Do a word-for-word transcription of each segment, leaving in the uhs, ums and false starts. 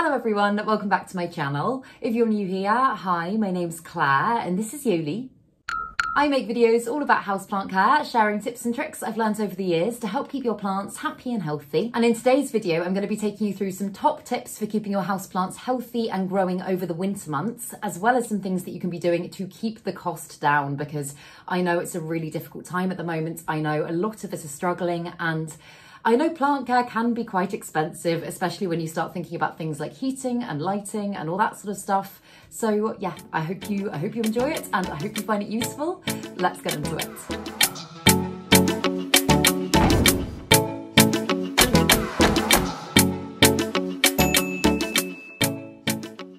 Hello everyone, welcome back to my channel. If you're new here, hi, my name's Claire and this is Yoli. I make videos all about houseplant care, sharing tips and tricks I've learned over the years to help keep your plants happy and healthy. And in today's video, I'm going to be taking you through some top tips for keeping your houseplants healthy and growing over the winter months, as well as some things that you can be doing to keep the cost down, because I know it's a really difficult time at the moment. I know a lot of us are struggling, and I know plant care can be quite expensive, especially when you start thinking about things like heating and lighting and all that sort of stuff. So yeah, I hope you, I hope you enjoy it and I hope you find it useful. Let's get into it.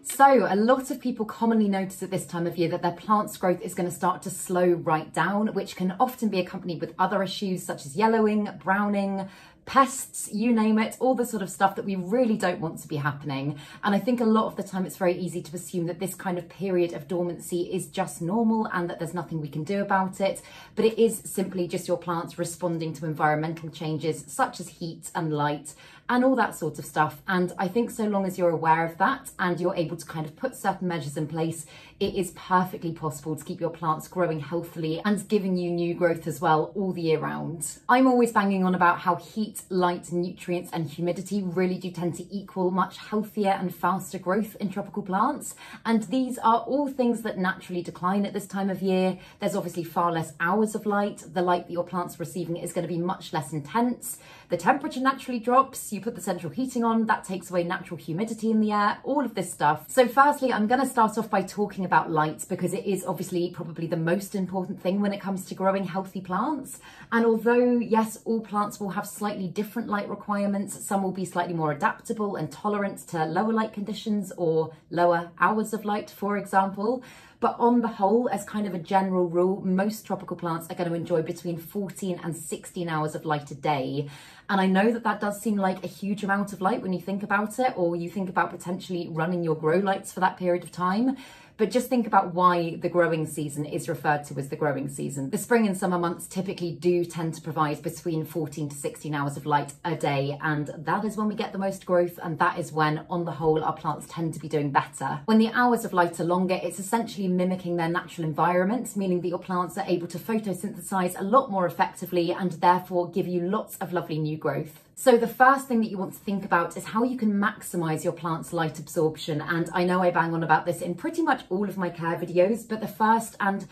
So a lot of people commonly notice at this time of year that their plant's growth is going to start to slow right down, which can often be accompanied with other issues such as yellowing, browning, pests, you name it, all the sort of stuff that we really don't want to be happening. And I think a lot of the time it's very easy to assume that this kind of period of dormancy is just normal and that there's nothing we can do about it. But it is simply just your plants responding to environmental changes such as heat and light and all that sort of stuff. And I think so long as you're aware of that and you're able to kind of put certain measures in place, it is perfectly possible to keep your plants growing healthily and giving you new growth as well all the year round. I'm always banging on about how heat, light, nutrients and humidity really do tend to equal much healthier and faster growth in tropical plants, and these are all things that naturally decline at this time of year. There's obviously far less hours of light, the light that your plants are receiving is going to be much less intense, the temperature naturally drops, you put the central heating on, that takes away natural humidity in the air, all of this stuff. So firstly, I'm going to start off by talking about light, because it is obviously probably the most important thing when it comes to growing healthy plants. And although yes, all plants will have slightly different light requirements, some will be slightly more adaptable and tolerant to lower light conditions or lower hours of light, for example. But on the whole, as kind of a general rule, most tropical plants are going to enjoy between fourteen and sixteen hours of light a day. And I know that that does seem like a huge amount of light when you think about it, or you think about potentially running your grow lights for that period of time. But just think about why the growing season is referred to as the growing season. The spring and summer months typically do tend to provide between fourteen to sixteen hours of light a day, and that is when we get the most growth, and that is when, on the whole, our plants tend to be doing better. When the hours of light are longer, it's essentially mimicking their natural environments, meaning that your plants are able to photosynthesize a lot more effectively and therefore give you lots of lovely new growth. So the first thing that you want to think about is how you can maximize your plant's light absorption. And I know I bang on about this in pretty much all of my care videos, but the first and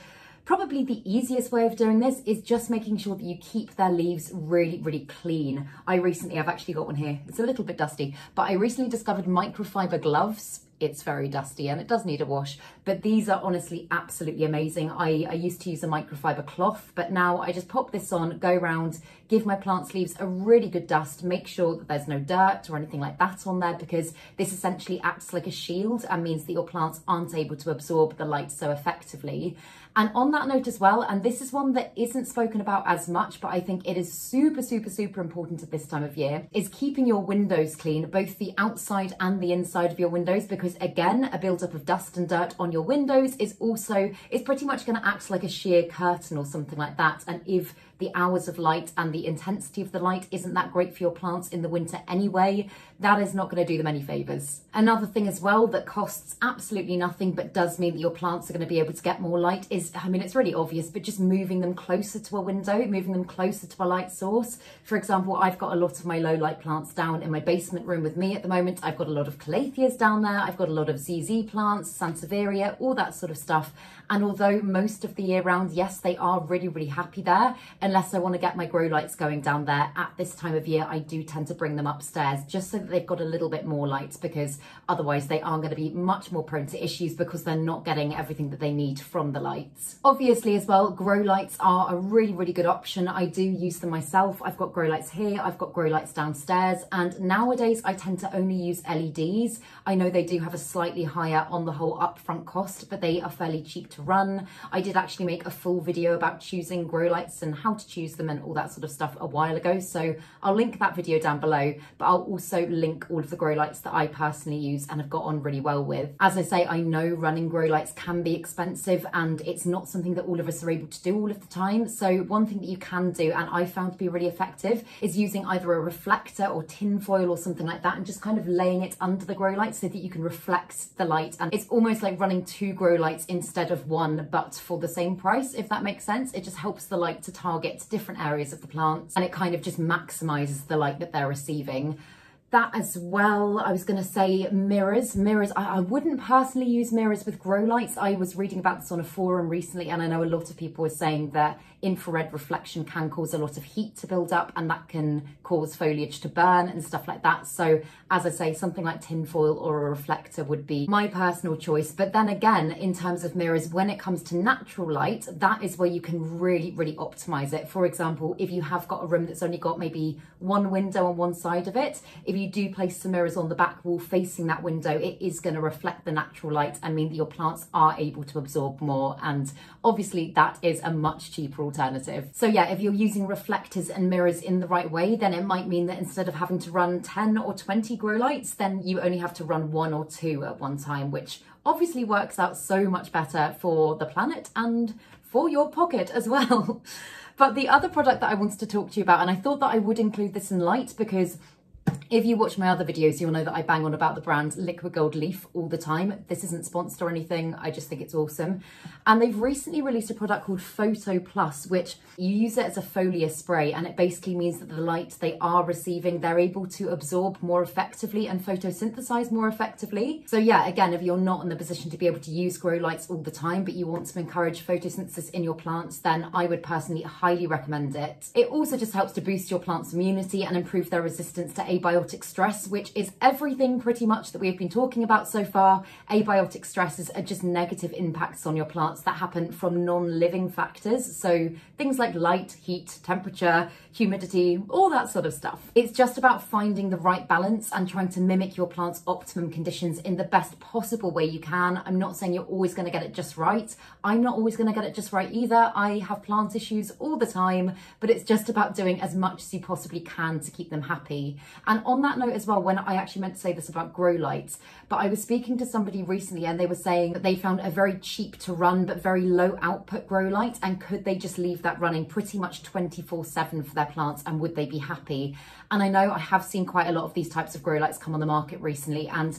probably the easiest way of doing this is just making sure that you keep their leaves really, really clean. I recently, I've actually got one here, it's a little bit dusty, but I recently discovered microfiber gloves. It's very dusty and it does need a wash, but these are honestly absolutely amazing. I, I used to use a microfiber cloth, but now I just pop this on, go around, give my plant's leaves a really good dust, make sure that there's no dirt or anything like that on there, because this essentially acts like a shield and means that your plants aren't able to absorb the light so effectively. And on that note as well, and this is one that isn't spoken about as much, but I think it is super, super, super important at this time of year, is keeping your windows clean, both the outside and the inside of your windows, because again, a buildup of dust and dirt on your windows is also, it's pretty much going to act like a sheer curtain or something like that. And if the hours of light and the intensity of the light isn't that great for your plants in the winter anyway, that is not going to do them any favours. Another thing as well that costs absolutely nothing but does mean that your plants are going to be able to get more light is, I mean, it's really obvious, but just moving them closer to a window, moving them closer to a light source. For example, I've got a lot of my low light plants down in my basement room with me at the moment. I've got a lot of calatheas down there. I've got a lot of Z Z plants, Sansevieria, all that sort of stuff. And although most of the year round, yes, they are really, really happy there, unless I want to get my grow lights going down there at this time of year, I do tend to bring them upstairs just so that they've got a little bit more light, because otherwise they are going to be much more prone to issues because they're not getting everything that they need from the lights. Obviously as well, grow lights are a really, really good option. I do use them myself. I've got grow lights here, I've got grow lights downstairs, and nowadays I tend to only use L E Ds. I know they do have a slightly higher on the whole upfront cost, but they are fairly cheap to run. I did actually make a full video about choosing grow lights and how to choose them and all that sort of stuff a while ago, so I'll link that video down below, but I'll also link all of the grow lights that I personally use and have got on really well with. As I say, I know running grow lights can be expensive and it's not something that all of us are able to do all of the time, so one thing that you can do, and I found to be really effective, is using either a reflector or tin foil or something like that and just kind of laying it under the grow light so that you can reflect the light, and it's almost like running two grow lights instead of one but for the same price, if that makes sense. It just helps the light to target different areas of the plants and it kind of just maximizes the light that they're receiving. That as well, I was going to say mirrors. Mirrors, I, I wouldn't personally use mirrors with grow lights. I was reading about this on a forum recently and I know a lot of people were saying that infrared reflection can cause a lot of heat to build up and that can cause foliage to burn and stuff like that. So as I say, something like tinfoil or a reflector would be my personal choice. But then again, in terms of mirrors, when it comes to natural light, that is where you can really, really optimize it. For example, if you have got a room that's only got maybe one window on one side of it, if you do place some mirrors on the back wall facing that window, it is going to reflect the natural light and mean that your plants are able to absorb more, and obviously that is a much cheaper alternative. So yeah, if you're using reflectors and mirrors in the right way, then it might mean that instead of having to run ten or twenty grow lights, then you only have to run one or two at one time, which obviously works out so much better for the planet and for your pocket as well. But the other product that I wanted to talk to you about, and I thought that I would include this in light because if you watch my other videos, you'll know that I bang on about the brand Liquid Gold Leaf all the time. This isn't sponsored or anything, I just think it's awesome. And they've recently released a product called Photo Plus, which you use it as a foliar spray, and it basically means that the light they are receiving, they're able to absorb more effectively and photosynthesize more effectively. So yeah, again, if you're not in the position to be able to use grow lights all the time, but you want to encourage photosynthesis in your plants, then I would personally highly recommend it. It also just helps to boost your plant's immunity and improve their resistance to abiotic stress, which is everything pretty much that we've been talking about so far. Abiotic stresses are just negative impacts on your plants that happen from non-living factors, so things like light, heat, temperature, humidity, all that sort of stuff. It's just about finding the right balance and trying to mimic your plant's optimum conditions in the best possible way you can. I'm not saying you're always going to get it just right. I'm not always going to get it just right either. I have plant issues all the time, but it's just about doing as much as you possibly can to keep them happy. And on that note as well, when I actually meant to say this about grow lights, but I was speaking to somebody recently and they were saying that they found a very cheap to run but very low output grow light, and could they just leave that running pretty much twenty-four seven for their plants and would they be happy? And I know I have seen quite a lot of these types of grow lights come on the market recently, and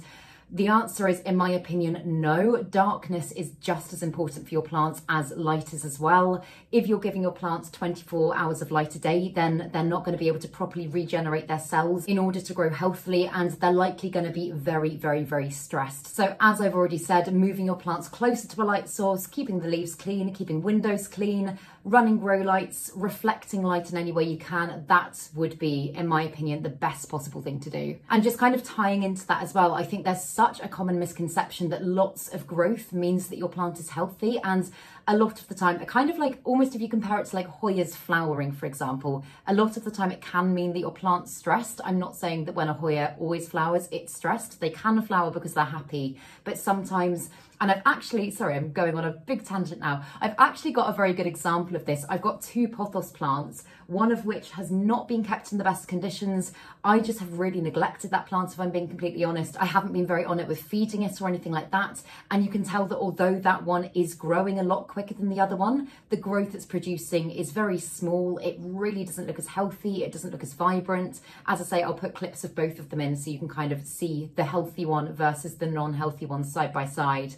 the answer is, in my opinion, no. Darkness is just as important for your plants as light is as well. If you're giving your plants twenty-four hours of light a day, then they're not going to be able to properly regenerate their cells in order to grow healthily, and they're likely going to be very, very, very stressed. So as I've already said, moving your plants closer to a light source, keeping the leaves clean, keeping windows clean, running grow lights, reflecting light in any way you can, that would be, in my opinion, the best possible thing to do. And just kind of tying into that as well, I think there's such a common misconception that lots of growth means that your plant is healthy, and a lot of the time, kind of like almost if you compare it to like Hoya's flowering, for example, a lot of the time it can mean that your plant's stressed. I'm not saying that when a Hoya always flowers, it's stressed. They can flower because they're happy, but sometimes, and I've actually, sorry, I'm going on a big tangent now. I've actually got a very good example of this. I've got two Pothos plants, one of which has not been kept in the best conditions. I just have really neglected that plant, if I'm being completely honest. I haven't been very on it with feeding it or anything like that. And you can tell that although that one is growing a lot quicker than the other one, the growth it's producing is very small. It really doesn't look as healthy. It doesn't look as vibrant. As I say, I'll put clips of both of them in so you can kind of see the healthy one versus the non-healthy one side by side.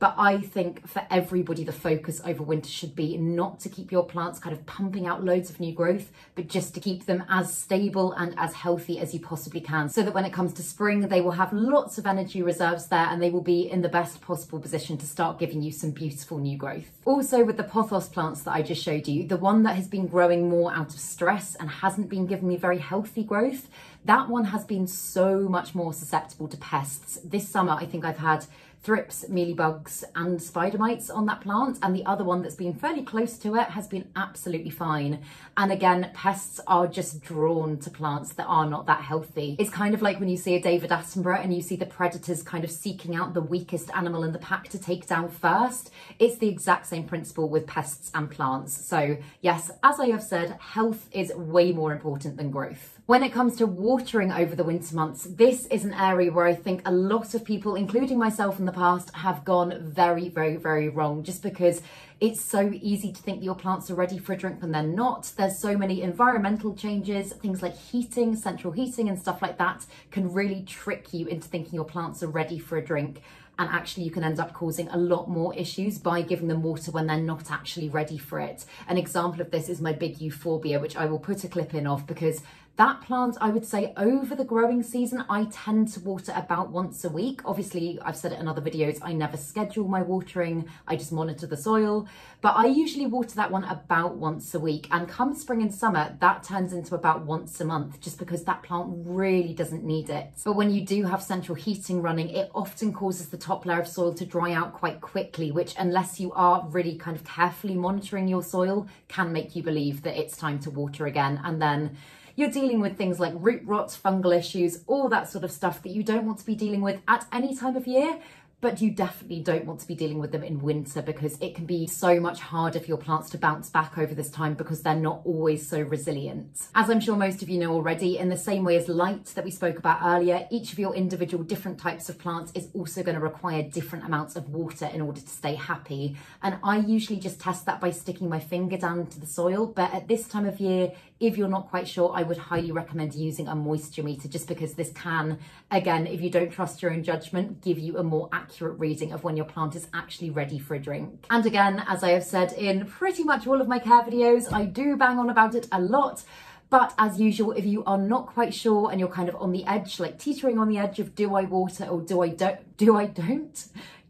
But I think for everybody, the focus over winter should be not to keep your plants kind of pumping out loads of new growth, but just to keep them as stable and as healthy as you possibly can, so that when it comes to spring, they will have lots of energy reserves there and they will be in the best possible position to start giving you some beautiful new growth. Also with the Pothos plants that I just showed you, the one that has been growing more out of stress and hasn't been giving me very healthy growth, That one has been so much more susceptible to pests. This summer, I think I've had thrips, mealybugs and spider mites on that plant, and the other one that's been fairly close to it has been absolutely fine. And again, pests are just drawn to plants that are not that healthy. It's kind of like when you see a David Attenborough and you see the predators kind of seeking out the weakest animal in the pack to take down first. It's the exact same principle with pests and plants. So yes, as I have said, health is way more important than growth. When it comes to watering over the winter months, this is an area where I think a lot of people, including myself in the past, have gone very, very, very wrong, just because it's so easy to think your plants are ready for a drink when they're not. There's so many environmental changes, things like heating, central heating and stuff like that can really trick you into thinking your plants are ready for a drink. And actually you can end up causing a lot more issues by giving them water when they're not actually ready for it. An example of this is my big euphorbia, which I will put a clip in of, because that plant, I would say over the growing season, I tend to water about once a week. Obviously, I've said it in other videos, I never schedule my watering, I just monitor the soil, but I usually water that one about once a week. And come spring and summer, that turns into about once a month, just because that plant really doesn't need it. But when you do have central heating running, it often causes the top layer of soil to dry out quite quickly, which, unless you are really kind of carefully monitoring your soil, can make you believe that it's time to water again. And then you're dealing with things like root rot, fungal issues, all that sort of stuff that you don't want to be dealing with at any time of year, but you definitely don't want to be dealing with them in winter, because it can be so much harder for your plants to bounce back over this time because they're not always so resilient. As I'm sure most of you know already, in the same way as light that we spoke about earlier, each of your individual different types of plants is also going to require different amounts of water in order to stay happy. And I usually just test that by sticking my finger down to the soil, but at this time of year, if you're not quite sure, I would highly recommend using a moisture meter, just because this can, again, if you don't trust your own judgment, give you a more accurate reading of when your plant is actually ready for a drink. And again, as I have said in pretty much all of my care videos, I do bang on about it a lot. But as usual, if you are not quite sure and you're kind of on the edge, like teetering on the edge of do I water or do I don't, do I don't?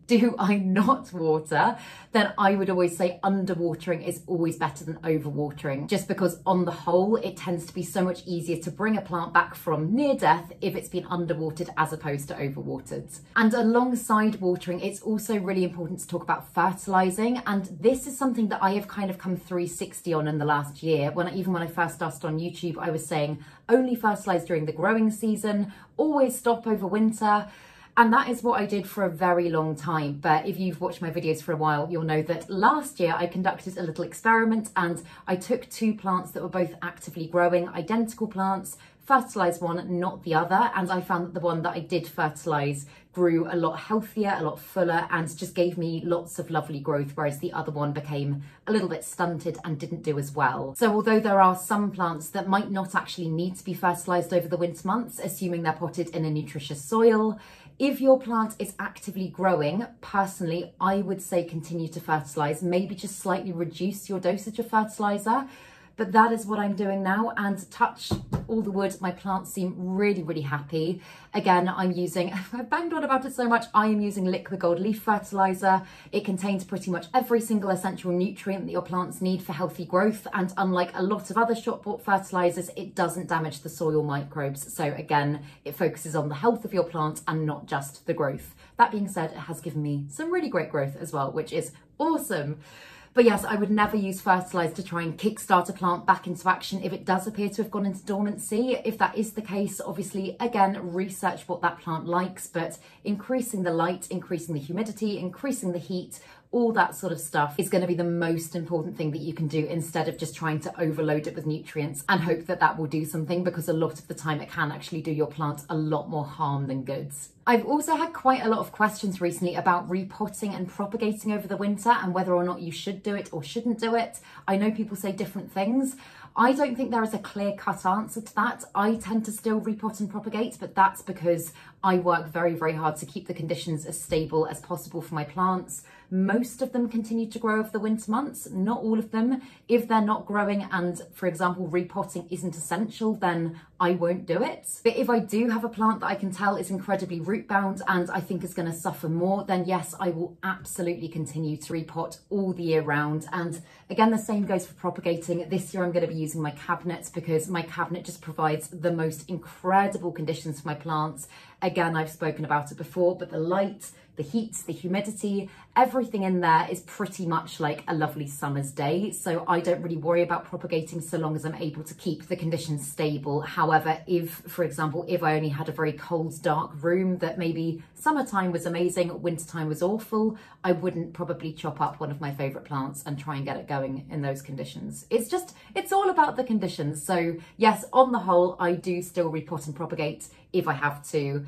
Do I not water? Then I would always say underwatering is always better than overwatering, just because on the whole, it tends to be so much easier to bring a plant back from near death if it's been underwatered as opposed to overwatered. And alongside watering, it's also really important to talk about fertilizing. And this is something that I have kind of come three sixty on in the last year. When I, even when I first started on YouTube, I was saying only fertilize during the growing season, always stop over winter. And that is what I did for a very long time. But if you've watched my videos for a while, you'll know that last year I conducted a little experiment and I took two plants that were both actively growing, identical plants, fertilised one, not the other. And I found that the one that I did fertilise grew a lot healthier, a lot fuller, and just gave me lots of lovely growth, whereas the other one became a little bit stunted and didn't do as well. So although there are some plants that might not actually need to be fertilised over the winter months, assuming they're potted in a nutritious soil, if your plant is actively growing, personally, I would say continue to fertilise, maybe just slightly reduce your dosage of fertiliser. But that is what I'm doing now, and touch all the wood, my plants seem really, really happy. Again, I'm using, I've banged on about it so much, I am using Liquid Gold Leaf fertiliser. It contains pretty much every single essential nutrient that your plants need for healthy growth, and unlike a lot of other shop-bought fertilisers, it doesn't damage the soil microbes. So again, it focuses on the health of your plant and not just the growth. That being said, it has given me some really great growth as well, which is awesome. But yes, I would never use fertiliser to try and kickstart a plant back into action if it does appear to have gone into dormancy. If that is the case, obviously, again, research what that plant likes, but increasing the light, increasing the humidity, increasing the heat, all that sort of stuff is going to be the most important thing that you can do, instead of just trying to overload it with nutrients and hope that that will do something, because a lot of the time it can actually do your plant a lot more harm than good. I've also had quite a lot of questions recently about repotting and propagating over the winter and whether or not you should do it or shouldn't do it. I know people say different things. I don't think there is a clear-cut answer to that. I tend to still repot and propagate, but that's because I work very, very hard to keep the conditions as stable as possible for my plants. Most of them continue to grow over the winter months, not all of them. If they're not growing and, for example, repotting isn't essential, then I won't do it. But if I do have a plant that I can tell is incredibly root bound and I think is going to suffer more, then yes, I will absolutely continue to repot all the year round. And again, the same goes for propagating. This year I'm going to be using my cabinets because my cabinet just provides the most incredible conditions for my plants. Again, I've spoken about it before, but the light, the heat, the humidity, everything in there is pretty much like a lovely summer's day. So I don't really worry about propagating so long as I'm able to keep the conditions stable. However, if, for example, if I only had a very cold, dark room that maybe summertime was amazing, wintertime was awful, I wouldn't probably chop up one of my favorite plants and try and get it going in those conditions. It's just, it's all about the conditions. So yes, on the whole, I do still repot and propagate if I have to.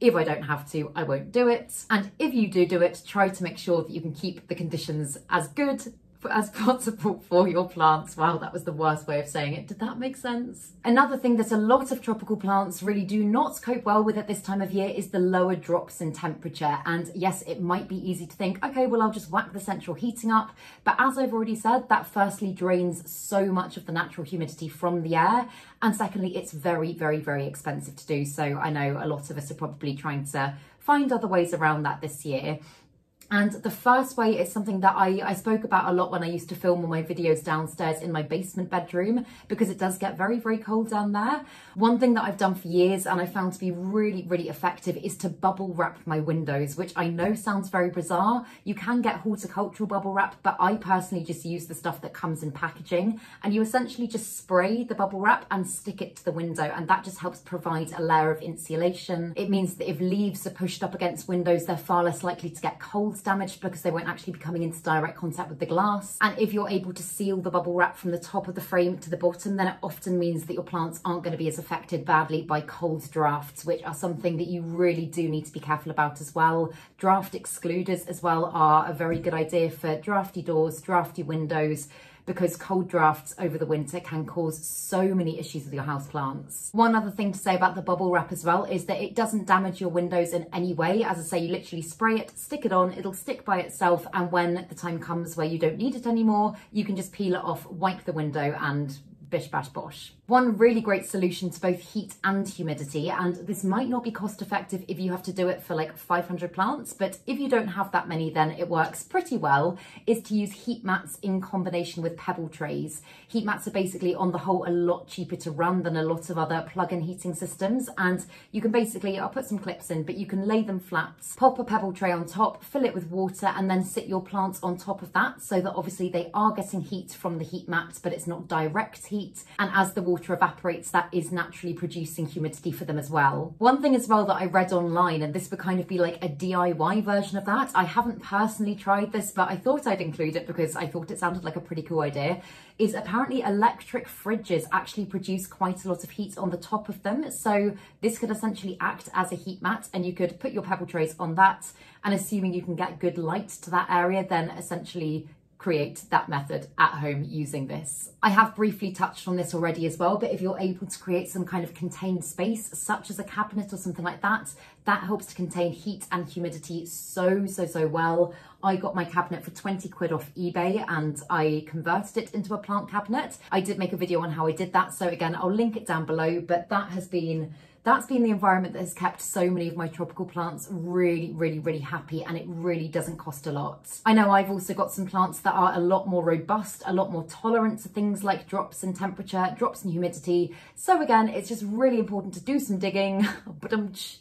If I don't have to, I won't do it. And if you do do it, try to make sure that you can keep the conditions as good as possible for your plants. Wow, that was the worst way of saying it. Did that make sense? Another thing that a lot of tropical plants really do not cope well with at this time of year is the lower drops in temperature. And yes, it might be easy to think, okay, well, I'll just whack the central heating up. But as I've already said, that firstly drains so much of the natural humidity from the air. And secondly, it's very, very, very expensive to do. So I know a lot of us are probably trying to find other ways around that this year. And the first way is something that I, I spoke about a lot when I used to film all my videos downstairs in my basement bedroom, because it does get very, very cold down there. One thing that I've done for years and I found to be really, really effective is to bubble wrap my windows, which I know sounds very bizarre. You can get horticultural bubble wrap, but I personally just use the stuff that comes in packaging, and you essentially just spray the bubble wrap and stick it to the window, and that just helps provide a layer of insulation. It means that if leaves are pushed up against windows, they're far less likely to get cold damaged because they won't actually be coming into direct contact with the glass. And if you're able to seal the bubble wrap from the top of the frame to the bottom, then it often means that your plants aren't going to be as affected badly by cold drafts, which are something that you really do need to be careful about as well. Draft excluders as well are a very good idea for drafty doors, drafty windows, because cold drafts over the winter can cause so many issues with your houseplants. One other thing to say about the bubble wrap as well is that it doesn't damage your windows in any way. As I say, you literally spray it, stick it on, it'll stick by itself, and when the time comes where you don't need it anymore, you can just peel it off, wipe the window, and bish bash bosh. One really great solution to both heat and humidity, and this might not be cost effective if you have to do it for like five hundred plants, but if you don't have that many then it works pretty well, is to use heat mats in combination with pebble trays. Heat mats are basically on the whole a lot cheaper to run than a lot of other plug-in heating systems, and you can basically, I'll put some clips in, but you can lay them flat, pop a pebble tray on top, fill it with water, and then sit your plants on top of that so that obviously they are getting heat from the heat mats, but it's not direct heat. And as the water evaporates, that is naturally producing humidity for them as well. One thing as well that I read online, and this would kind of be like a D I Y version of that, I haven't personally tried this, but I thought I'd include it because I thought it sounded like a pretty cool idea, is apparently electric fridges actually produce quite a lot of heat on the top of them. So this could essentially act as a heat mat, and you could put your pebble trays on that, and assuming you can get good light to that area, then essentially create that method at home using this. I have briefly touched on this already as well, but if you're able to create some kind of contained space, such as a cabinet or something like that, that helps to contain heat and humidity so, so, so well. I got my cabinet for twenty quid off eBay and I converted it into a plant cabinet. I did make a video on how I did that, so again, I'll link it down below, but that has been That's been the environment that has kept so many of my tropical plants really, really, really happy, and it really doesn't cost a lot. I know I've also got some plants that are a lot more robust, a lot more tolerant to things like drops in temperature, drops in humidity. So again, it's just really important to do some digging,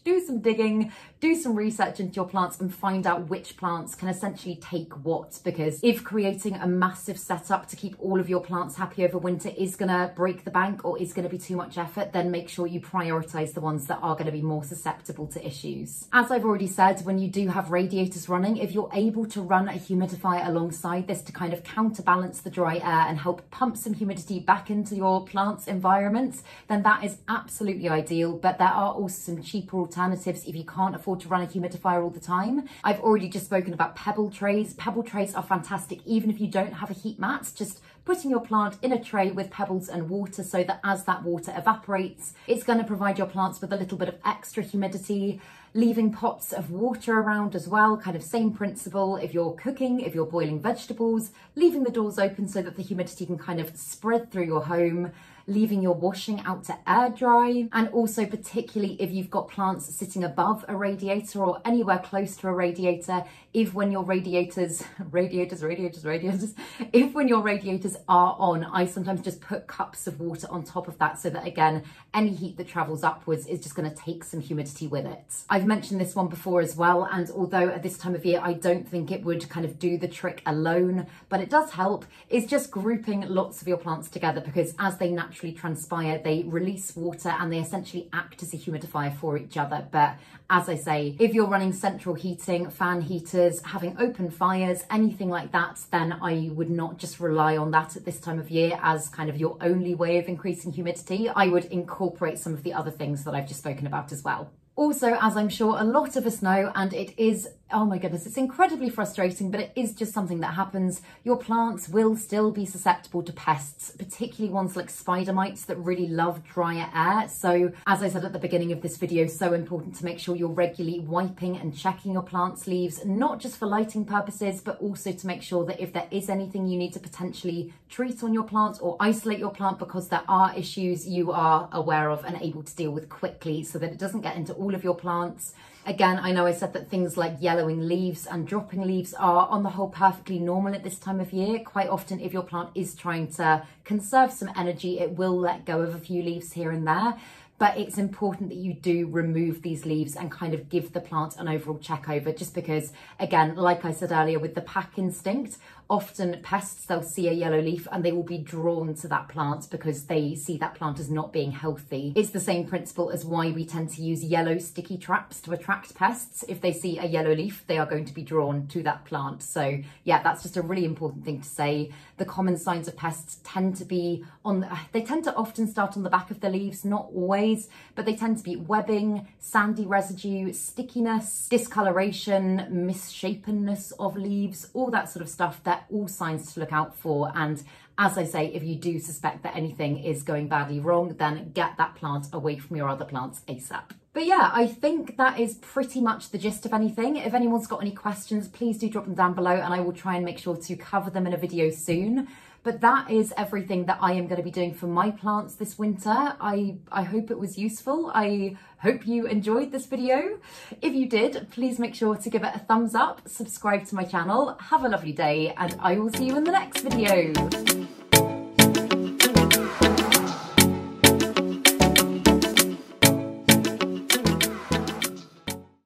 do some digging, do some research into your plants and find out which plants can essentially take what, because if creating a massive setup to keep all of your plants happy over winter is gonna break the bank or is gonna be too much effort, then make sure you prioritize the ones that are going to be more susceptible to issues. As I've already said, when you do have radiators running, if you're able to run a humidifier alongside this to kind of counterbalance the dry air and help pump some humidity back into your plant's environment, then that is absolutely ideal. But there are also some cheaper alternatives if you can't afford afford to run a humidifier all the time. I've already just spoken about pebble trays. Pebble trays are fantastic even if you don't have a heat mat. Just putting your plant in a tray with pebbles and water so that as that water evaporates, it's going to provide your plants with a little bit of extra humidity. Leaving pots of water around as well, kind of same principle. If you're cooking, if you're boiling vegetables, leaving the doors open so that the humidity can kind of spread through your home. Leaving your washing out to air dry, and also particularly if you've got plants sitting above a radiator or anywhere close to a radiator, if when your radiators, radiators, radiators, radiators, if when your radiators are on, I sometimes just put cups of water on top of that so that again, any heat that travels upwards is just going to take some humidity with it. I've mentioned this one before as well, and although at this time of year I don't think it would kind of do the trick alone, but it does help, is just grouping lots of your plants together, because as they naturally transpire, they release water and they essentially act as a humidifier for each other. But as I say, if you're running central heating, fan heaters, having open fires, anything like that, then I would not just rely on that at this time of year as kind of your only way of increasing humidity. I would incorporate some of the other things that I've just spoken about as well. Also, as I'm sure a lot of us know, and it is, oh my goodness, it's incredibly frustrating, but it is just something that happens. Your plants will still be susceptible to pests, particularly ones like spider mites that really love drier air. So as I said at the beginning of this video, so important to make sure you're regularly wiping and checking your plants' leaves, not just for lighting purposes, but also to make sure that if there is anything you need to potentially treat on your plant or isolate your plant because there are issues you are aware of and able to deal with quickly so that it doesn't get into all all of your plants. Again, I know I said that things like yellowing leaves and dropping leaves are on the whole perfectly normal at this time of year. Quite often if your plant is trying to conserve some energy, it will let go of a few leaves here and there. But it's important that you do remove these leaves and kind of give the plant an overall check over, just because, again, like I said earlier, with the pack instinct, often pests, they'll see a yellow leaf and they will be drawn to that plant because they see that plant as not being healthy. It's the same principle as why we tend to use yellow sticky traps to attract pests. If they see a yellow leaf, they are going to be drawn to that plant. So yeah, that's just a really important thing to say. The common signs of pests tend to be on, they tend to often start on the back of the leaves, not always, but they tend to be webbing, sandy residue, stickiness, discoloration, misshapenness of leaves, all that sort of stuff. They're all signs to look out for. And as I say, if you do suspect that anything is going badly wrong, then get that plant away from your other plants ASAP. But yeah, I think that is pretty much the gist of anything. If anyone's got any questions, please do drop them down below and I will try and make sure to cover them in a video soon. But that is everything that I am going to be doing for my plants this winter. I, I hope it was useful. I hope you enjoyed this video. If you did, please make sure to give it a thumbs up, subscribe to my channel, have a lovely day, and I will see you in the next video.